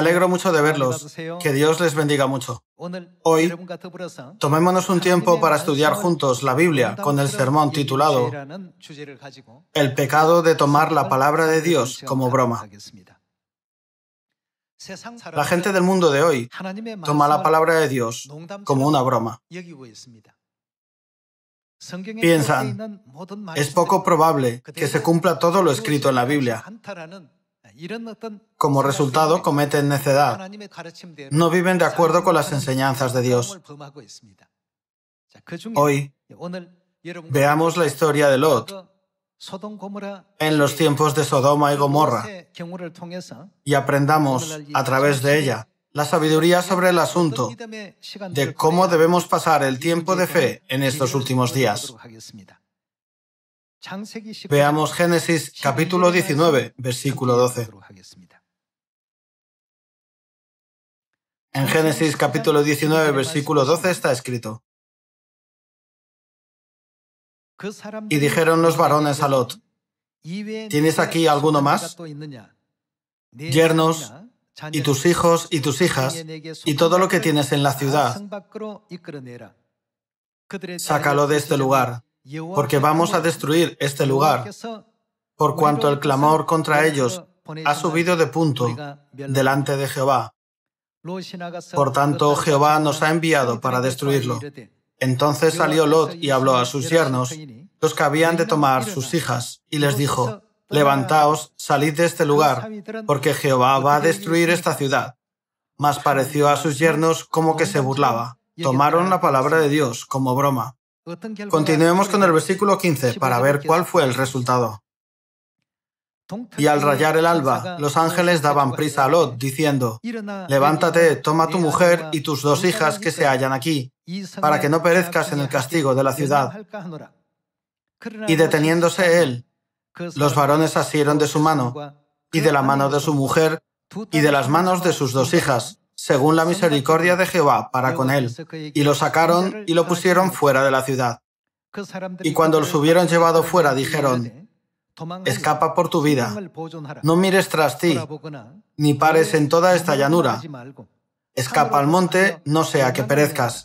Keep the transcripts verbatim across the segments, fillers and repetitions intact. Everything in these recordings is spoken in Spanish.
me alegro mucho de verlos. Que Dios les bendiga mucho. Hoy, tomémonos un tiempo para estudiar juntos la Biblia con el sermón titulado El pecado de tomar la palabra de Dios como broma. La gente del mundo de hoy toma la palabra de Dios como una broma. Piensan, es poco probable que se cumpla todo lo escrito en la Biblia. Como resultado, cometen necedad. No viven de acuerdo con las enseñanzas de Dios. Hoy, veamos la historia de Lot en los tiempos de Sodoma y Gomorra y aprendamos, a través de ella, la sabiduría sobre el asunto de cómo debemos pasar el tiempo de fe en estos últimos días. Veamos Génesis capítulo diecinueve, versículo doce. En Génesis capítulo diecinueve, versículo doce está escrito: Y dijeron los varones a Lot: ¿Tienes aquí alguno más? Yernos, y tus hijos y tus hijas, y todo lo que tienes en la ciudad, sácalo de este lugar, porque vamos a destruir este lugar, por cuanto el clamor contra ellos ha subido de punto delante de Jehová. Por tanto, Jehová nos ha enviado para destruirlo. Entonces salió Lot y habló a sus yernos, los que habían de tomar sus hijas, y les dijo: Levantaos, salid de este lugar, porque Jehová va a destruir esta ciudad. Mas pareció a sus yernos como que se burlaba. Tomaron la palabra de Dios como broma. Continuemos con el versículo quince para ver cuál fue el resultado. Y al rayar el alba, los ángeles daban prisa a Lot, diciendo: Levántate, toma tu mujer y tus dos hijas que se hallan aquí, para que no perezcas en el castigo de la ciudad. Y deteniéndose él, los varones asieron de su mano, y de la mano de su mujer, y de las manos de sus dos hijas, según la misericordia de Jehová para con él, y lo sacaron y lo pusieron fuera de la ciudad. Y cuando los hubieron llevado fuera, dijeron: Escapa por tu vida, no mires tras ti, ni pares en toda esta llanura. Escapa al monte, no sea que perezcas.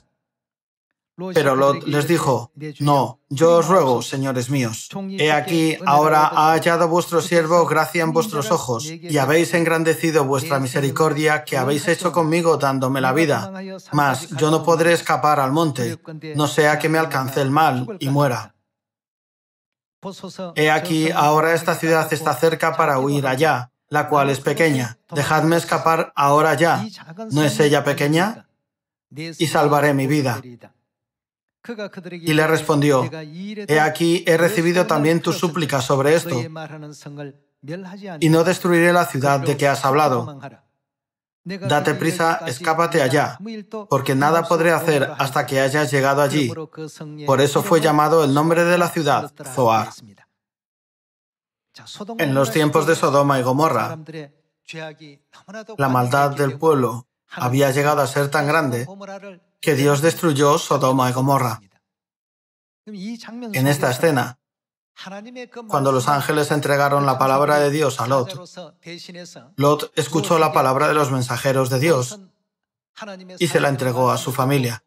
Pero Lot les dijo: No, yo os ruego, señores míos, he aquí, ahora ha hallado vuestro siervo gracia en vuestros ojos, y habéis engrandecido vuestra misericordia que habéis hecho conmigo dándome la vida. Mas yo no podré escapar al monte, no sea que me alcance el mal y muera. He aquí, ahora esta ciudad está cerca para huir allá, la cual es pequeña. Dejadme escapar ahora ya. ¿No es ella pequeña? Y salvaré mi vida. Y le respondió: He aquí, he recibido también tus súplicas sobre esto, y no destruiré la ciudad de que has hablado. Date prisa, escápate allá, porque nada podré hacer hasta que hayas llegado allí. Por eso fue llamado el nombre de la ciudad Zoar. En los tiempos de Sodoma y Gomorra, la maldad del pueblo había llegado a ser tan grande que Dios destruyó Sodoma y Gomorra. En esta escena, cuando los ángeles entregaron la palabra de Dios a Lot, Lot escuchó la palabra de los mensajeros de Dios y se la entregó a su familia,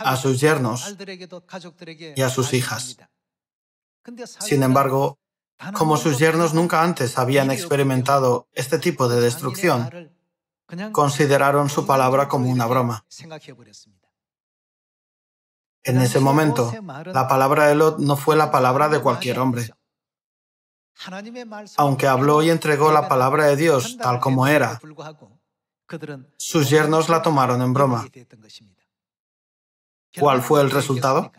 a sus yernos y a sus hijas. Sin embargo, como sus yernos nunca antes habían experimentado este tipo de destrucción, consideraron su palabra como una broma. En ese momento, la palabra de Lot no fue la palabra de cualquier hombre. Aunque habló y entregó la palabra de Dios tal como era, sus yernos la tomaron en broma. ¿Cuál fue el resultado?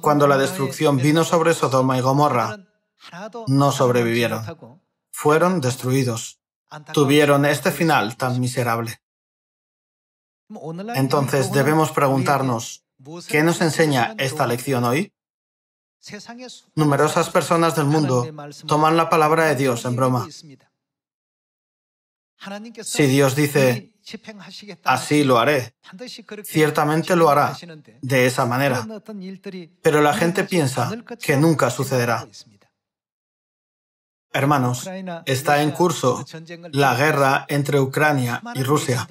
Cuando la destrucción vino sobre Sodoma y Gomorra, no sobrevivieron. Fueron destruidos. Tuvieron este final tan miserable. Entonces debemos preguntarnos, ¿qué nos enseña esta lección hoy? Numerosas personas del mundo toman la palabra de Dios en broma. Si Dios dice, así lo haré, ciertamente lo hará, de esa manera. Pero la gente piensa que nunca sucederá. Hermanos, está en curso la guerra entre Ucrania y Rusia.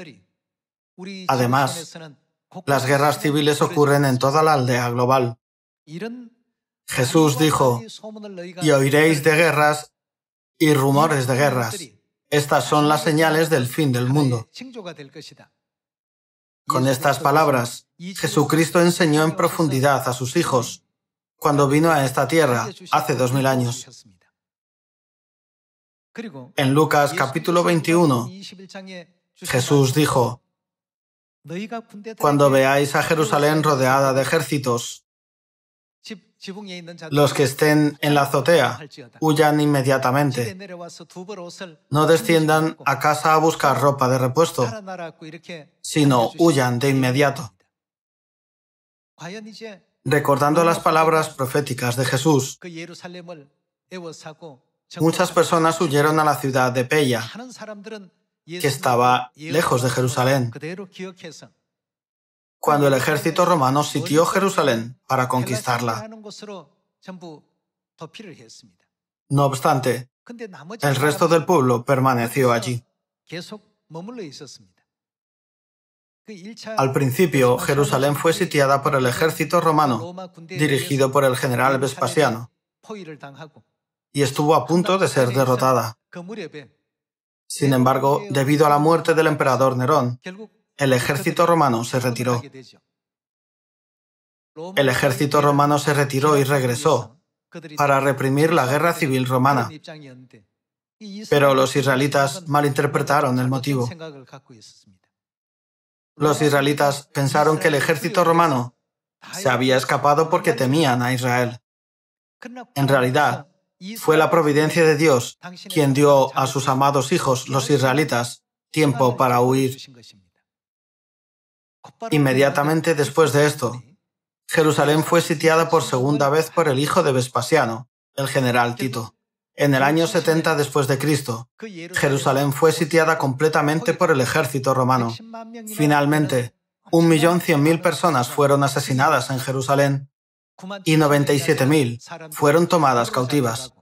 Además, las guerras civiles ocurren en toda la aldea global. Jesús dijo, y oiréis de guerras y rumores de guerras. Estas son las señales del fin del mundo. Con estas palabras, Jesucristo enseñó en profundidad a sus hijos cuando vino a esta tierra hace dos mil años. En Lucas capítulo veintiuno, Jesús dijo, cuando veáis a Jerusalén rodeada de ejércitos, los que estén en la azotea, huyan inmediatamente. No desciendan a casa a buscar ropa de repuesto, sino huyan de inmediato. Recordando las palabras proféticas de Jesús, muchas personas huyeron a la ciudad de Pella, que estaba lejos de Jerusalén, cuando el ejército romano sitió Jerusalén para conquistarla. No obstante, el resto del pueblo permaneció allí. Al principio, Jerusalén fue sitiada por el ejército romano, dirigido por el general Vespasiano, y estuvo a punto de ser derrotada. Sin embargo, debido a la muerte del emperador Nerón, el ejército romano se retiró. El ejército romano se retiró y regresó para reprimir la guerra civil romana. Pero los israelitas malinterpretaron el motivo. Los israelitas pensaron que el ejército romano se había escapado porque temían a Israel. En realidad, fue la providencia de Dios quien dio a sus amados hijos, los israelitas, tiempo para huir. Inmediatamente después de esto, Jerusalén fue sitiada por segunda vez por el hijo de Vespasiano, el general Tito. En el año setenta después de Cristo, Jerusalén fue sitiada completamente por el ejército romano. Finalmente, un millón cien mil personas fueron asesinadas en Jerusalén y noventa y siete mil fueron tomadas cautivas.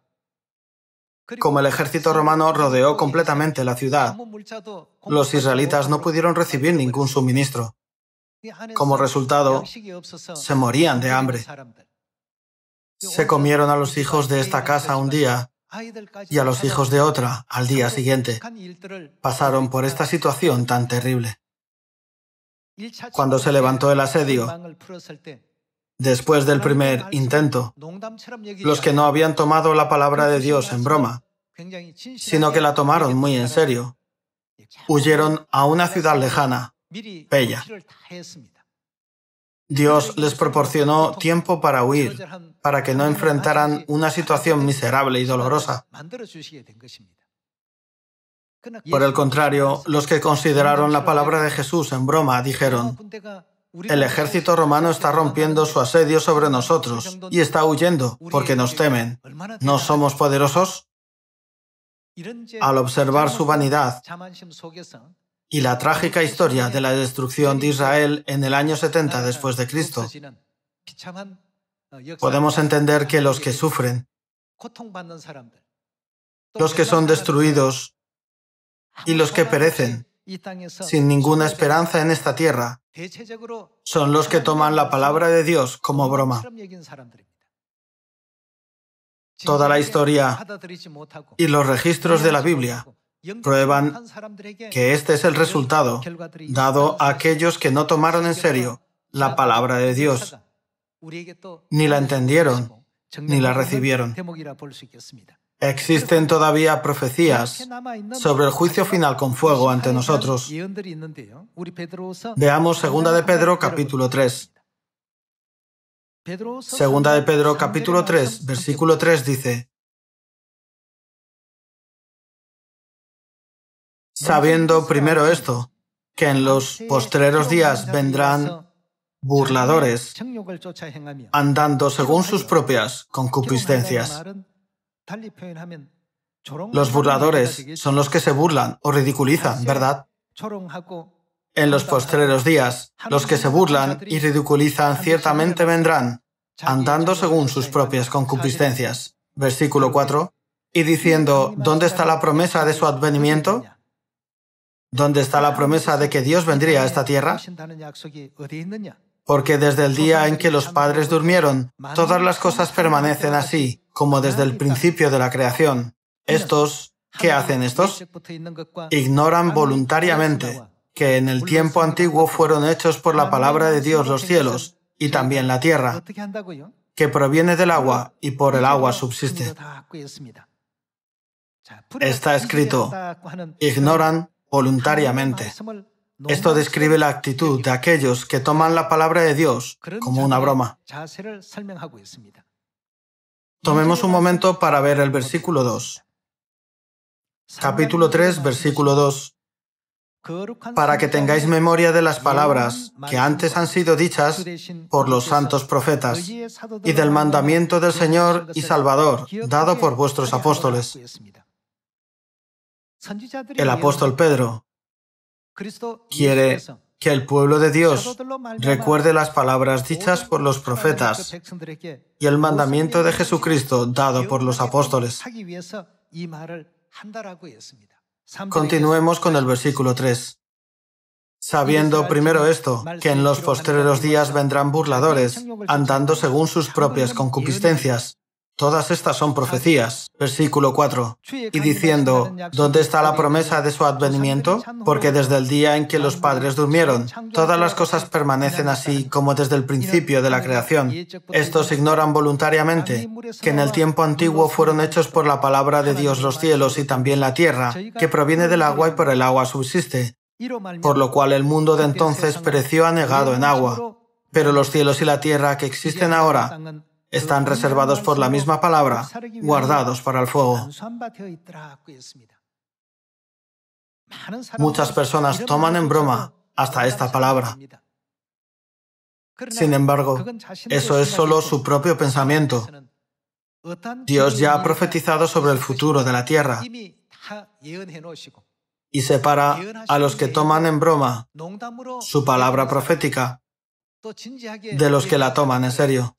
Como el ejército romano rodeó completamente la ciudad, los israelitas no pudieron recibir ningún suministro. Como resultado, se morían de hambre. Se comieron a los hijos de esta casa un día y a los hijos de otra al día siguiente. Pasaron por esta situación tan terrible. Cuando se levantó el asedio, después del primer intento, los que no habían tomado la palabra de Dios en broma, sino que la tomaron muy en serio, huyeron a una ciudad lejana, Pella. Dios les proporcionó tiempo para huir, para que no enfrentaran una situación miserable y dolorosa. Por el contrario, los que consideraron la palabra de Jesús en broma dijeron, el ejército romano está rompiendo su asedio sobre nosotros y está huyendo porque nos temen. ¿No somos poderosos? Al observar su vanidad y la trágica historia de la destrucción de Israel en el año setenta después de Cristo, podemos entender que los que sufren, los que son destruidos y los que perecen sin ninguna esperanza en esta tierra son los que toman la palabra de Dios como broma. Toda la historia y los registros de la Biblia prueban que este es el resultado dado a aquellos que no tomaron en serio la palabra de Dios, ni la entendieron, ni la recibieron. Existen todavía profecías sobre el juicio final con fuego ante nosotros. Veamos segunda de Pedro capítulo tres. segunda de Pedro capítulo tres, versículo tres dice, sabiendo primero esto, que en los postreros días vendrán burladores, andando según sus propias concupiscencias. Los burladores son los que se burlan o ridiculizan, ¿verdad? En los postreros días, los que se burlan y ridiculizan ciertamente vendrán, andando según sus propias concupiscencias. Versículo cuatro. y diciendo, ¿dónde está la promesa de su advenimiento? ¿Dónde está la promesa de que Dios vendría a esta tierra? Porque desde el día en que los padres durmieron, todas las cosas permanecen así, como desde el principio de la creación. Estos, ¿qué hacen estos? Ignoran voluntariamente que en el tiempo antiguo fueron hechos por la palabra de Dios los cielos y también la tierra, que proviene del agua y por el agua subsiste. Está escrito, ignoran voluntariamente. Esto describe la actitud de aquellos que toman la palabra de Dios como una broma. Tomemos un momento para ver el versículo dos. Capítulo tres, versículo dos. Para que tengáis memoria de las palabras que antes han sido dichas por los santos profetas y del mandamiento del Señor y Salvador dado por vuestros apóstoles. El apóstol Pedro quiere que el pueblo de Dios recuerde las palabras dichas por los profetas y el mandamiento de Jesucristo dado por los apóstoles. Continuemos con el versículo tres. Sabiendo primero esto, que en los postreros días vendrán burladores, andando según sus propias concupiscencias. Todas estas son profecías. Versículo cuatro. Y diciendo, ¿dónde está la promesa de su advenimiento? Porque desde el día en que los padres durmieron, todas las cosas permanecen así como desde el principio de la creación. Estos ignoran voluntariamente que en el tiempo antiguo fueron hechos por la palabra de Dios los cielos y también la tierra, que proviene del agua y por el agua subsiste, por lo cual el mundo de entonces pereció anegado en agua. Pero los cielos y la tierra que existen ahora están reservados por la misma palabra, guardados para el fuego. Muchas personas toman en broma hasta esta palabra. Sin embargo, eso es solo su propio pensamiento. Dios ya ha profetizado sobre el futuro de la tierra y separa a los que toman en broma su palabra profética de los que la toman en serio.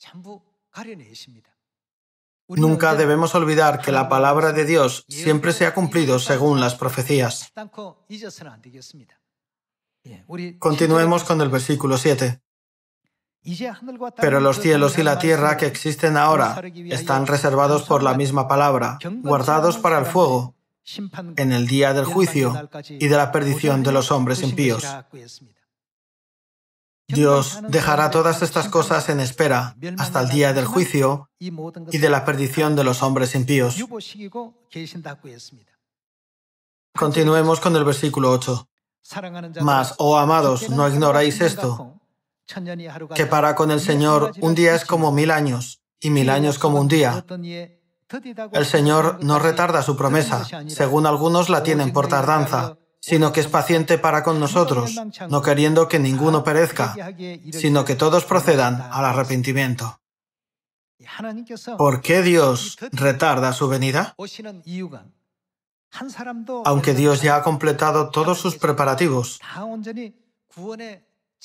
Nunca debemos olvidar que la palabra de Dios siempre se ha cumplido según las profecías. Continuemos con el versículo siete. Pero los cielos y la tierra que existen ahora están reservados por la misma palabra, guardados para el fuego, en el día del juicio y de la perdición de los hombres impíos. Dios dejará todas estas cosas en espera hasta el día del juicio y de la perdición de los hombres impíos. Continuemos con el versículo ocho. Mas, oh amados, no ignoráis esto, que para con el Señor un día es como mil años, y mil años como un día. El Señor no retarda su promesa, según algunos la tienen por tardanza, sino que es paciente para con nosotros, no queriendo que ninguno perezca, sino que todos procedan al arrepentimiento. ¿Por qué Dios retarda su venida? Aunque Dios ya ha completado todos sus preparativos,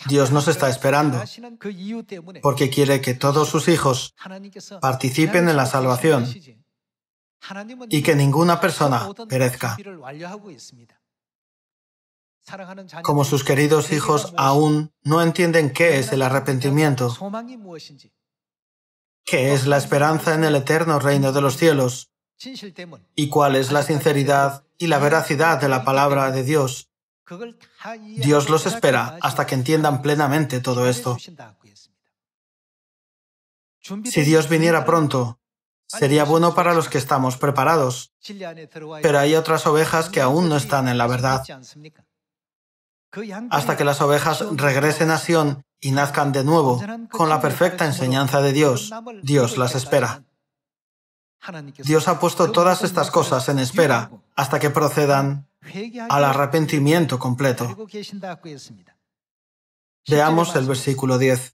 Dios nos está esperando, porque quiere que todos sus hijos participen en la salvación y que ninguna persona perezca. Como sus queridos hijos aún no entienden qué es el arrepentimiento, qué es la esperanza en el eterno reino de los cielos y cuál es la sinceridad y la veracidad de la palabra de Dios, Dios los espera hasta que entiendan plenamente todo esto. Si Dios viniera pronto, sería bueno para los que estamos preparados, pero hay otras ovejas que aún no están en la verdad. Hasta que las ovejas regresen a Sión y nazcan de nuevo, con la perfecta enseñanza de Dios, Dios las espera. Dios ha puesto todas estas cosas en espera hasta que procedan al arrepentimiento completo. Veamos el versículo diez.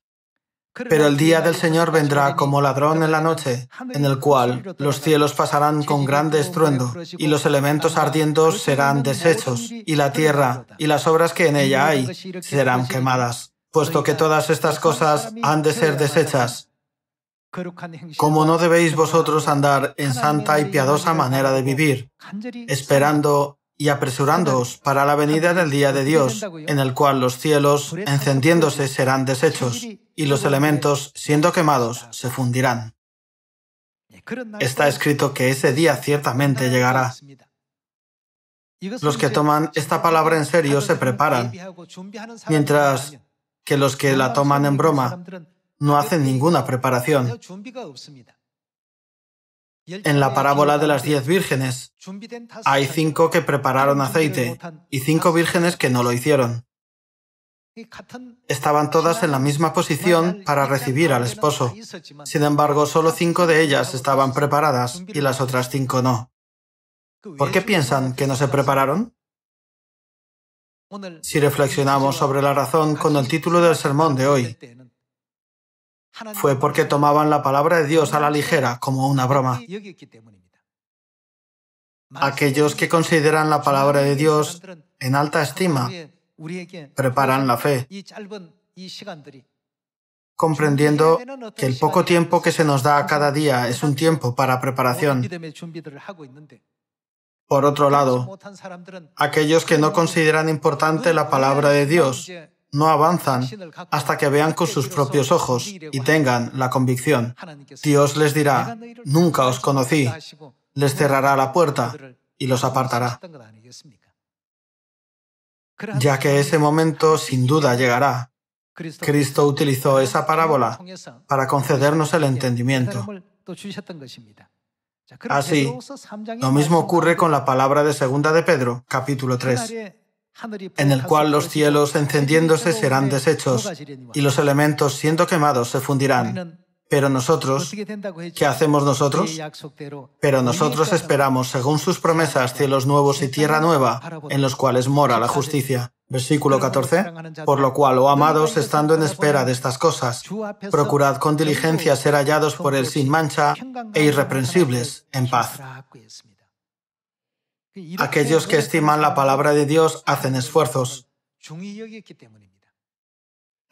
Pero el día del Señor vendrá como ladrón en la noche, en el cual los cielos pasarán con grande estruendo, y los elementos ardiendo serán deshechos, y la tierra y las obras que en ella hay serán quemadas, puesto que todas estas cosas han de ser deshechas. Como no debéis vosotros andar en santa y piadosa manera de vivir, esperando y apresurándoos para la venida del día de Dios, en el cual los cielos, encendiéndose, serán deshechos, y los elementos, siendo quemados, se fundirán. Está escrito que ese día ciertamente llegará. Los que toman esta palabra en serio se preparan, mientras que los que la toman en broma no hacen ninguna preparación. En la parábola de las diez vírgenes, hay cinco que prepararon aceite y cinco vírgenes que no lo hicieron. Estaban todas en la misma posición para recibir al esposo. Sin embargo, solo cinco de ellas estaban preparadas y las otras cinco no. ¿Por qué piensan que no se prepararon? Si reflexionamos sobre la razón con el título del sermón de hoy, fue porque tomaban la palabra de Dios a la ligera, como una broma. Aquellos que consideran la palabra de Dios en alta estima preparan la fe, comprendiendo que el poco tiempo que se nos da cada día es un tiempo para preparación. Por otro lado, aquellos que no consideran importante la palabra de Dios no avanzan hasta que vean con sus propios ojos y tengan la convicción. Dios les dirá, nunca os conocí, les cerrará la puerta y los apartará. Ya que ese momento sin duda llegará, Cristo utilizó esa parábola para concedernos el entendimiento. Así, lo mismo ocurre con la palabra de segunda de Pedro, capítulo tres. En el cual los cielos encendiéndose serán deshechos, y los elementos siendo quemados se fundirán. Pero nosotros, ¿qué hacemos nosotros? Pero nosotros esperamos, según sus promesas, cielos nuevos y tierra nueva, en los cuales mora la justicia. Versículo catorce. Por lo cual, oh amados, estando en espera de estas cosas, procurad con diligencia ser hallados por él sin mancha e irreprensibles, en paz. Aquellos que estiman la palabra de Dios hacen esfuerzos.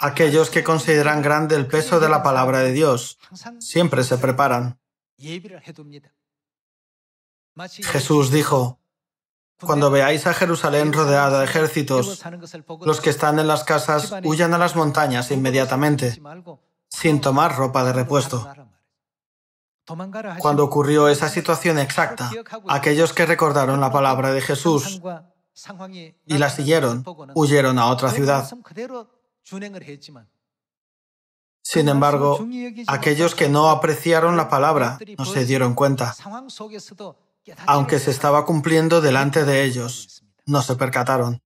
Aquellos que consideran grande el peso de la palabra de Dios siempre se preparan. Jesús dijo, «Cuando veáis a Jerusalén rodeada de ejércitos, los que están en las casas huyan a las montañas inmediatamente, sin tomar ropa de repuesto». Cuando ocurrió esa situación exacta, aquellos que recordaron la palabra de Jesús y la siguieron, huyeron a otra ciudad. Sin embargo, aquellos que no apreciaron la palabra no se dieron cuenta. Aunque se estaba cumpliendo delante de ellos, no se percataron.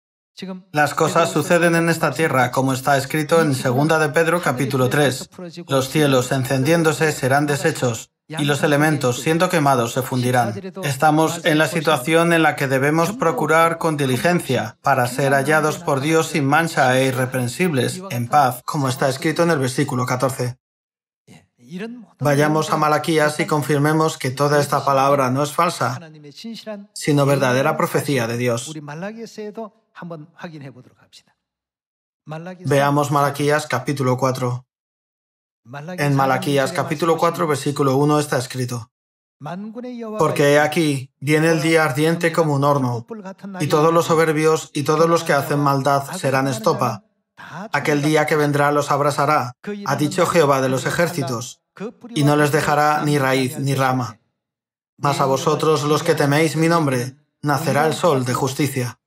Las cosas suceden en esta tierra, como está escrito en segunda de Pedro, capítulo tres. Los cielos encendiéndose serán deshechos, y los elementos, siendo quemados, se fundirán. Estamos en la situación en la que debemos procurar con diligencia para ser hallados por Dios sin mancha e irreprensibles, en paz, como está escrito en el versículo catorce. Vayamos a Malaquías y confirmemos que toda esta palabra no es falsa, sino verdadera profecía de Dios. Veamos Malaquías capítulo cuatro. En Malaquías capítulo cuatro, versículo uno está escrito, «Porque he aquí, viene el día ardiente como un horno, y todos los soberbios y todos los que hacen maldad serán estopa. Aquel día que vendrá los abrasará, ha dicho Jehová de los ejércitos, y no les dejará ni raíz ni rama. Mas a vosotros, los que teméis mi nombre, nacerá el sol de justicia».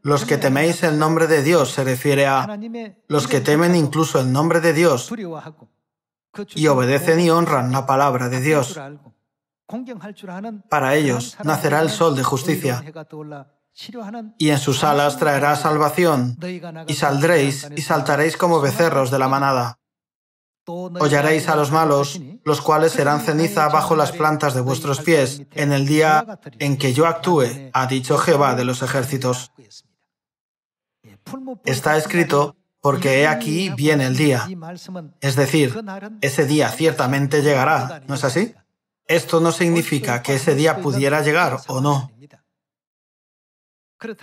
Los que teméis el nombre de Dios se refiere a los que temen incluso el nombre de Dios y obedecen y honran la palabra de Dios. Para ellos nacerá el sol de justicia y en sus alas traerá salvación y saldréis y saltaréis como becerros de la manada. Hollaréis a los malos, los cuales serán ceniza bajo las plantas de vuestros pies, en el día en que yo actúe, ha dicho Jehová de los ejércitos. Está escrito, porque he aquí viene el día. Es decir, ese día ciertamente llegará, ¿no es así? Esto no significa que ese día pudiera llegar o no.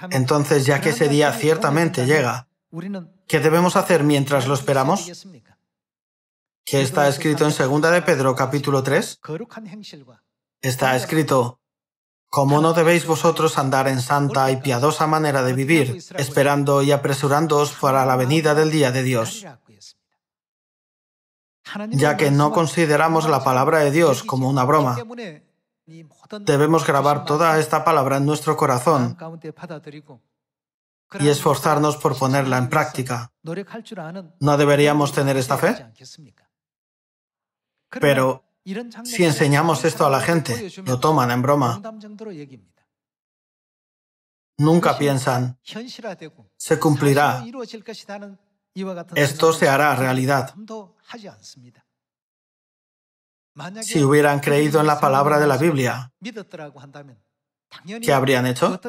Entonces, ya que ese día ciertamente llega, ¿qué debemos hacer mientras lo esperamos? que está escrito en segunda de Pedro, capítulo tres. Está escrito: «Como no debéis vosotros andar en santa y piadosa manera de vivir, esperando y apresurándoos para la venida del día de Dios». Ya que no consideramos la palabra de Dios como una broma, debemos grabar toda esta palabra en nuestro corazón y esforzarnos por ponerla en práctica. ¿No deberíamos tener esta fe? Pero si enseñamos esto a la gente, lo toman en broma. Nunca piensan, se cumplirá, esto se hará realidad. Si hubieran creído en la palabra de la Biblia, ¿qué habrían hecho?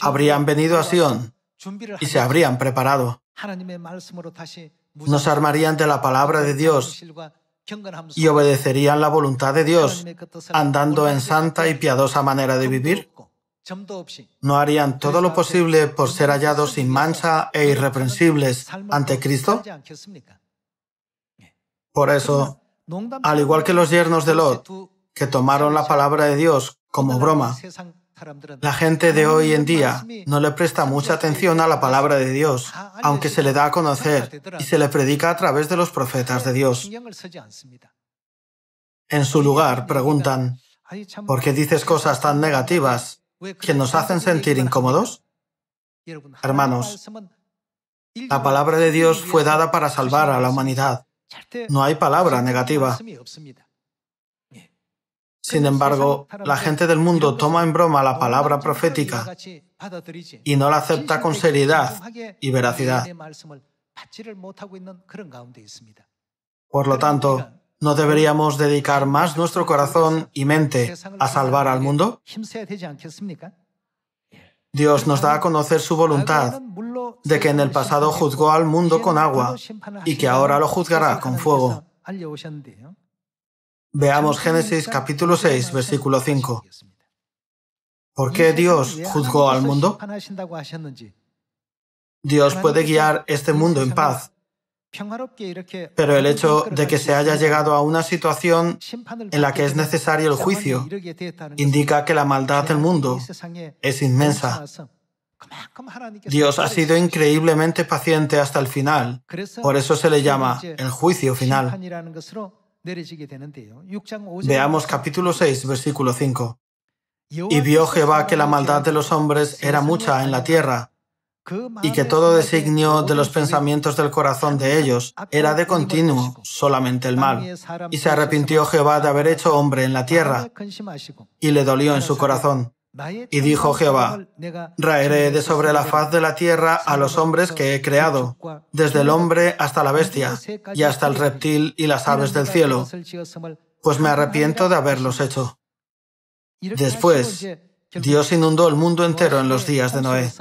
Habrían venido a Sion y se habrían preparado. Nos armarían de la palabra de Dios y obedecerían la voluntad de Dios, andando en santa y piadosa manera de vivir. ¿No harían todo lo posible por ser hallados sin mancha e irreprensibles ante Cristo? Por eso, al igual que los yernos de Lot, que tomaron la palabra de Dios como broma, la gente de hoy en día no le presta mucha atención a la palabra de Dios, aunque se le da a conocer y se le predica a través de los profetas de Dios. En su lugar, preguntan: ¿por qué dices cosas tan negativas que nos hacen sentir incómodos? Hermanos, la palabra de Dios fue dada para salvar a la humanidad. No hay palabra negativa. Sin embargo, la gente del mundo toma en broma la palabra profética y no la acepta con seriedad y veracidad. Por lo tanto, ¿no deberíamos dedicar más nuestro corazón y mente a salvar al mundo? Dios nos da a conocer su voluntad, de que en el pasado juzgó al mundo con agua y que ahora lo juzgará con fuego. Veamos Génesis capítulo seis, versículo cinco. ¿Por qué Dios juzgó al mundo? Dios puede guiar este mundo en paz, pero el hecho de que se haya llegado a una situación en la que es necesario el juicio indica que la maldad del mundo es inmensa. Dios ha sido increíblemente paciente hasta el final, por eso se le llama el juicio final. Veamos capítulo seis, versículo cinco. Y vio Jehová que la maldad de los hombres era mucha en la tierra, y que todo designio de los pensamientos del corazón de ellos era de continuo solamente el mal. Y se arrepintió Jehová de haber hecho hombre en la tierra, y le dolió en su corazón. Y dijo Jehová: raeré de sobre la faz de la tierra a los hombres que he creado, desde el hombre hasta la bestia, y hasta el reptil y las aves del cielo, pues me arrepiento de haberlos hecho. Después, Dios inundó el mundo entero en los días de Noé.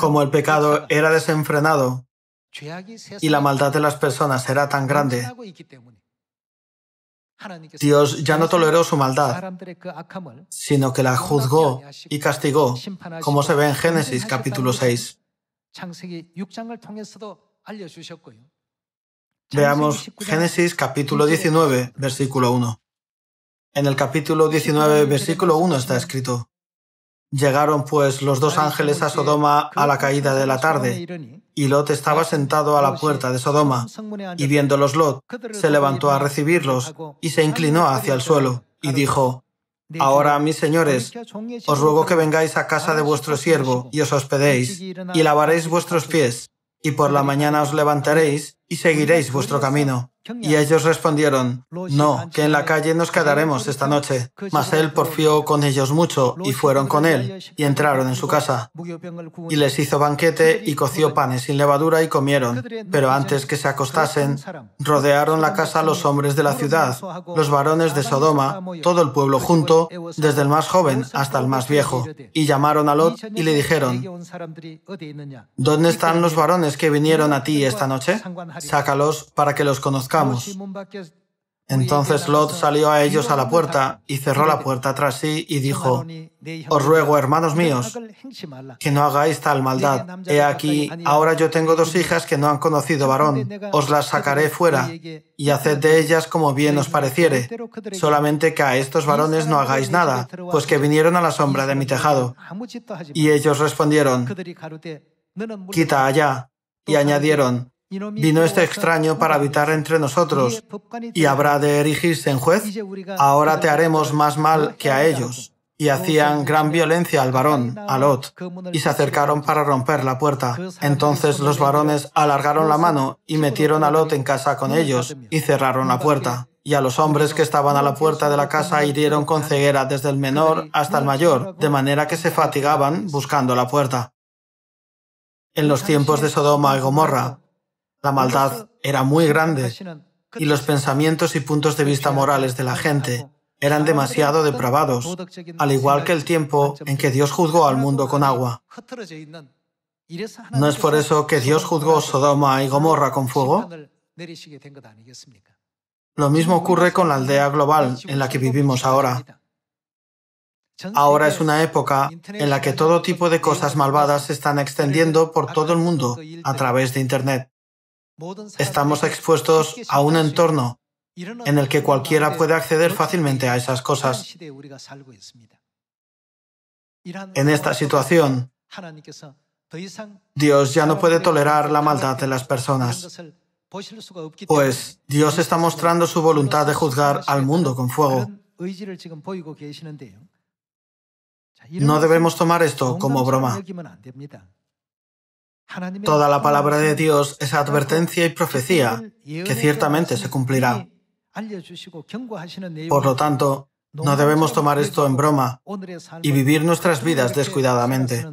Como el pecado era desenfrenado y la maldad de las personas era tan grande, Dios ya no toleró su maldad, sino que la juzgó y castigó, como se ve en Génesis capítulo seis. Veamos Génesis capítulo diecinueve, versículo uno. En el capítulo diecinueve, versículo uno está escrito: Llegaron pues los dos ángeles a Sodoma a la caída de la tarde, y Lot estaba sentado a la puerta de Sodoma, y viéndolos Lot, se levantó a recibirlos, y se inclinó hacia el suelo, y dijo: Ahora, mis señores, os ruego que vengáis a casa de vuestro siervo, y os hospedéis, y lavaréis vuestros pies, y por la mañana os levantaréis, y seguiréis vuestro camino. Y ellos respondieron: No, que en la calle nos quedaremos esta noche. Mas él porfió con ellos mucho, y fueron con él, y entraron en su casa. Y les hizo banquete, y coció panes sin levadura, y comieron. Pero antes que se acostasen, rodearon la casa los hombres de la ciudad, los varones de Sodoma, todo el pueblo junto, desde el más joven hasta el más viejo. Y llamaron a Lot, y le dijeron: ¿Dónde están los varones que vinieron a ti esta noche? Sácalos para que los conozcamos. Entonces Lot salió a ellos a la puerta y cerró la puerta tras sí y dijo, «Os ruego, hermanos míos, que no hagáis tal maldad. He aquí, ahora yo tengo dos hijas que no han conocido varón. Os las sacaré fuera y haced de ellas como bien os pareciere. Solamente que a estos varones no hagáis nada, pues que vinieron a la sombra de mi tejado». Y ellos respondieron, «Quita allá». Y añadieron, «Vino este extraño para habitar entre nosotros, ¿y habrá de erigirse en juez? Ahora te haremos más mal que a ellos». Y hacían gran violencia al varón, a Lot, y se acercaron para romper la puerta. Entonces los varones alargaron la mano y metieron a Lot en casa con ellos, y cerraron la puerta. Y a los hombres que estaban a la puerta de la casa hirieron con ceguera desde el menor hasta el mayor, de manera que se fatigaban buscando la puerta. En los tiempos de Sodoma y Gomorra, la maldad era muy grande y los pensamientos y puntos de vista morales de la gente eran demasiado depravados, al igual que el tiempo en que Dios juzgó al mundo con agua. ¿No es por eso que Dios juzgó Sodoma y Gomorra con fuego? Lo mismo ocurre con la aldea global en la que vivimos ahora. Ahora es una época en la que todo tipo de cosas malvadas se están extendiendo por todo el mundo a través de Internet. Estamos expuestos a un entorno en el que cualquiera puede acceder fácilmente a esas cosas. En esta situación, Dios ya no puede tolerar la maldad de las personas, pues Dios está mostrando su voluntad de juzgar al mundo con fuego. No debemos tomar esto como broma. Toda la palabra de Dios es advertencia y profecía que ciertamente se cumplirá. Por lo tanto, no debemos tomar esto en broma y vivir nuestras vidas descuidadamente.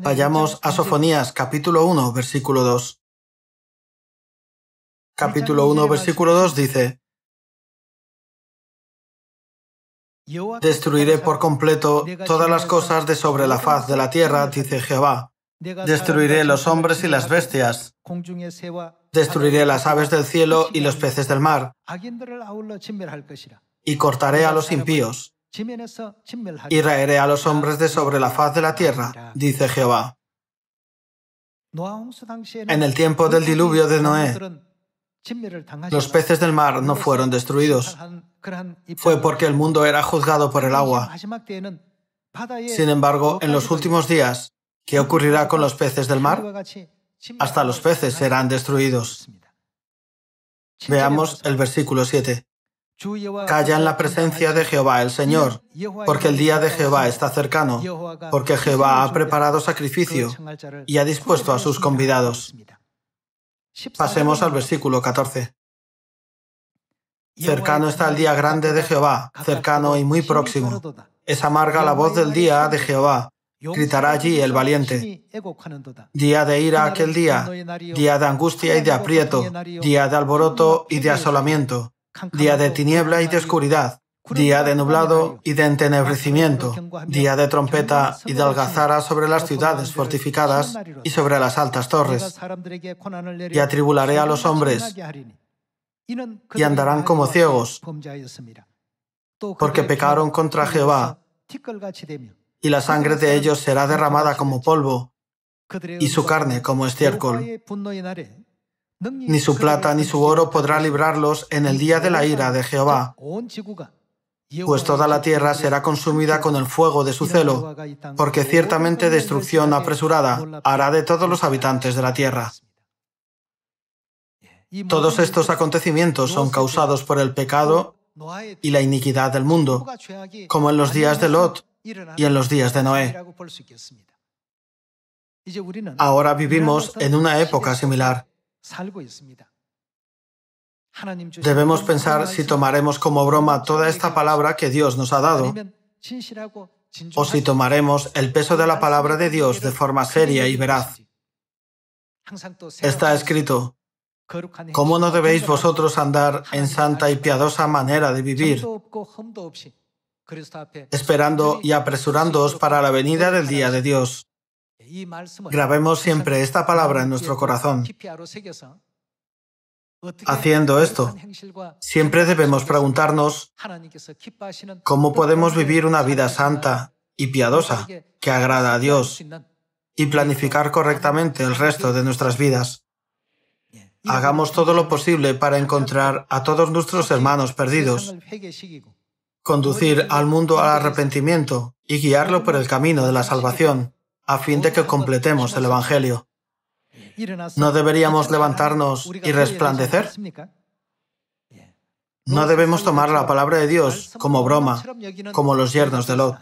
Vayamos a Sofonías, capítulo uno, versículo dos. Capítulo uno, versículo dos dice, «Destruiré por completo todas las cosas de sobre la faz de la tierra, dice Jehová. Destruiré los hombres y las bestias. Destruiré las aves del cielo y los peces del mar. Y cortaré a los impíos. Y raeré a los hombres de sobre la faz de la tierra, dice Jehová». En el tiempo del diluvio de Noé, los peces del mar no fueron destruidos. Fue porque el mundo era juzgado por el agua. Sin embargo, en los últimos días, ¿qué ocurrirá con los peces del mar? Hasta los peces serán destruidos. Veamos el versículo siete. «Calla en la presencia de Jehová el Señor, porque el día de Jehová está cercano, porque Jehová ha preparado sacrificio y ha dispuesto a sus convidados». Pasemos al versículo catorce. «Cercano está el día grande de Jehová, cercano y muy próximo. Es amarga la voz del día de Jehová, gritará allí el valiente. Día de ira aquel día, día de angustia y de aprieto, día de alboroto y de asolamiento, día de tiniebla y de oscuridad, día de nublado y de entenebrecimiento, día de trompeta y de algazara sobre las ciudades fortificadas y sobre las altas torres. Y atribularé a los hombres, y andarán como ciegos, porque pecaron contra Jehová, y la sangre de ellos será derramada como polvo, y su carne como estiércol. Ni su plata ni su oro podrá librarlos en el día de la ira de Jehová, pues toda la tierra será consumida con el fuego de su celo, porque ciertamente destrucción apresurada hará de todos los habitantes de la tierra». Todos estos acontecimientos son causados por el pecado y la iniquidad del mundo, como en los días de Lot y en los días de Noé. Ahora vivimos en una época similar. Debemos pensar si tomaremos como broma toda esta palabra que Dios nos ha dado, o si tomaremos el peso de la palabra de Dios de forma seria y veraz. Está escrito, «¿Cómo no debéis vosotros andar en santa y piadosa manera de vivir, esperando y apresurándoos para la venida del día de Dios?». Grabemos siempre esta palabra en nuestro corazón. haciendo esto. Siempre debemos preguntarnos cómo podemos vivir una vida santa y piadosa que agrada a Dios y planificar correctamente el resto de nuestras vidas. Hagamos todo lo posible para encontrar a todos nuestros hermanos perdidos, conducir al mundo al arrepentimiento y guiarlo por el camino de la salvación, a fin de que completemos el Evangelio. ¿No deberíamos levantarnos y resplandecer? No debemos tomar la palabra de Dios como broma, como los yernos de Lot.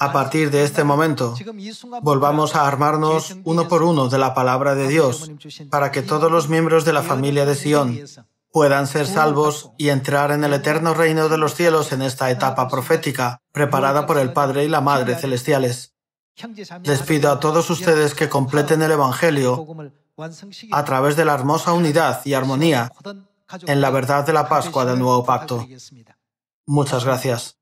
A partir de este momento, volvamos a armarnos uno por uno de la palabra de Dios para que todos los miembros de la familia de Sión puedan ser salvos y entrar en el eterno reino de los cielos en esta etapa profética preparada por el Padre y la Madre celestiales. Les pido a todos ustedes que completen el Evangelio a través de la hermosa unidad y armonía en la verdad de la Pascua del Nuevo Pacto. Muchas gracias.